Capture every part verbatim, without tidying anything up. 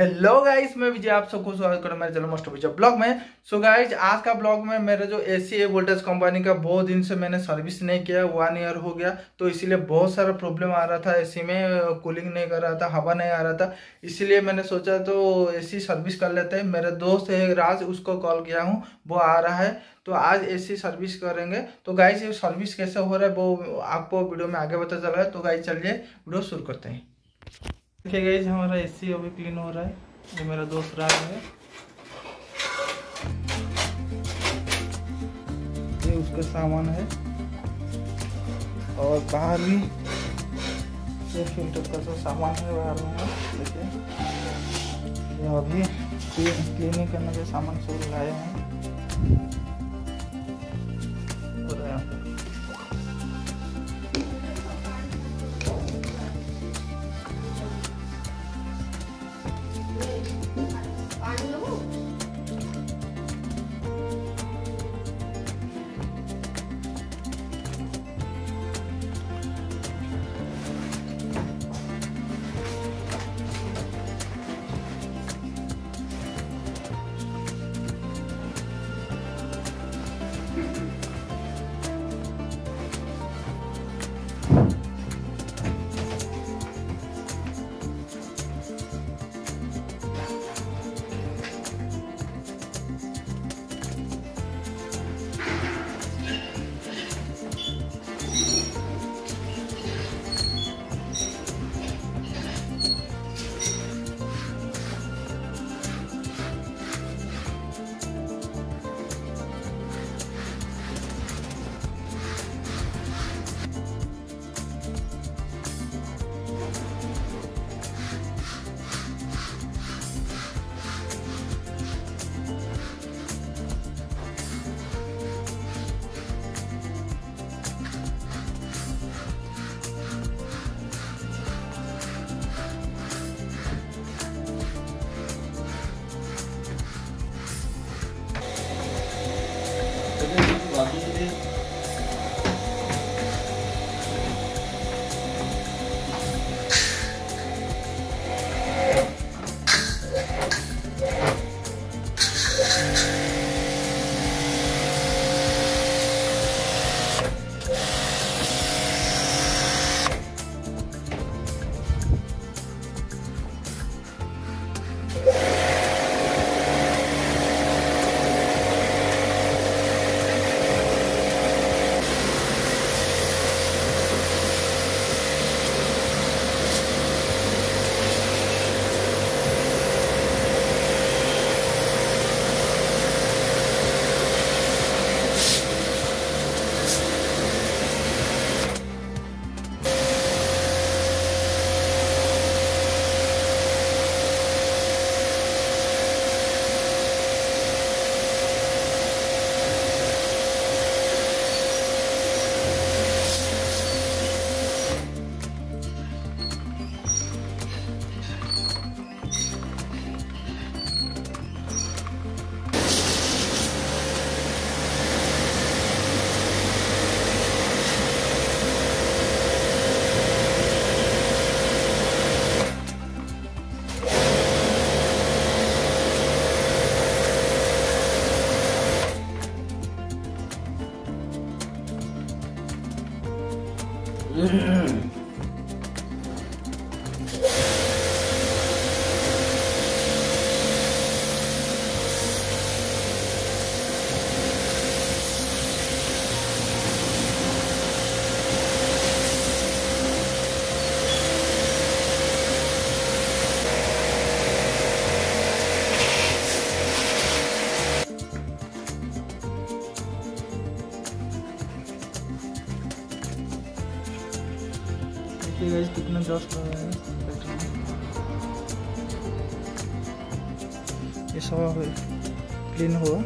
Hello guys, मैं विजय, आप सबको स्वागत करता हूं मेरे चैनल मोस्टर बिजाया ब्लॉग में। सो so गाइस, आज का ब्लॉग में मेरा जो एसी है वोल्टेज कंपनी का, बहुत दिन से मैंने सर्विस नहीं किया, वन ईयर हो गया, तो इसीलिए बहुत सारा प्रॉब्लम आ रहा था। एसी में कूलिंग नहीं कर रहा था, हवा नहीं आ रहा था, इसीलिए मैंने सोचा तो एसी सर्विस कर लेते हैं। मेरा दोस्त है राज, उसको कॉल किया हूँ, वो आ रहा है, तो आज एसी सर्विस करेंगे। तो गाइस, ये सर्विस कैसे हो रहा है वो आपको वीडियो में आगे पता चल रहा है। तो गाइस चलिए वीडियो शुरू करते हैं। देखिए गाइस, हमारा एसी अभी क्लीन हो रहा है। ये मेरा दोस्त राज है, ये उसका सामान है, और बाहर भी ये फिल्टर का जो सामान है बाहर में, देखिए ये अभी क्लीनिंग करने के सामान सब लाए हैं। और कितना डस्ट हो रहा है, ये सब क्लीन हुआ।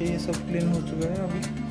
देखिए ये सब क्लीन हो चुका है। अभी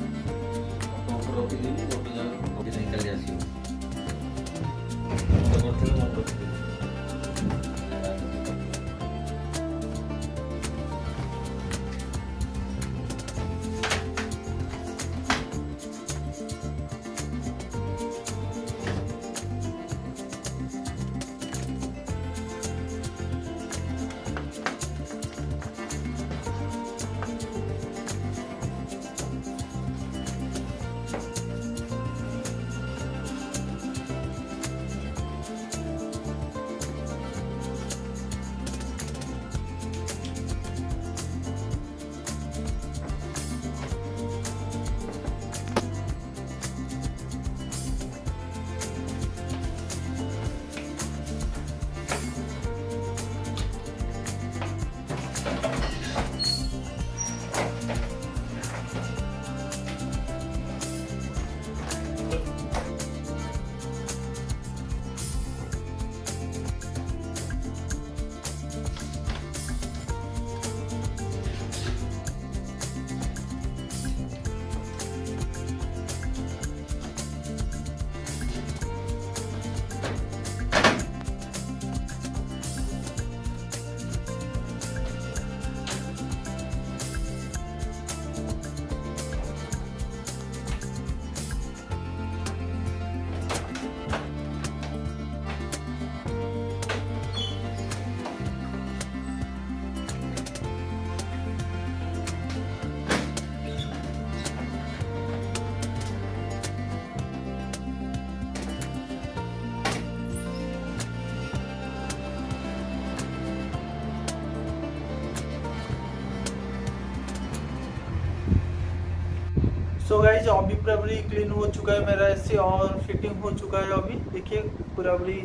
सो गाइज अभी पूरावरी क्लीन हो चुका है मेरा ऐसे और फिटिंग हो चुका है। अभी देखिए पूरावरी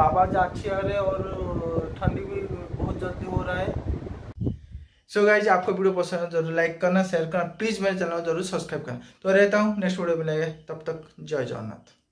आवाज़ अच्छी आ रही है और ठंडी भी बहुत जल्दी हो रहा है। सो so गाइज आपको वीडियो पसंद है जरूर लाइक करना, शेयर करना, प्लीज़ मेरे चैनल को जरूर सब्सक्राइब करना। तो रहता हूँ नेक्स्ट वीडियो मिलेगा, तब तक जय जगन्नाथ।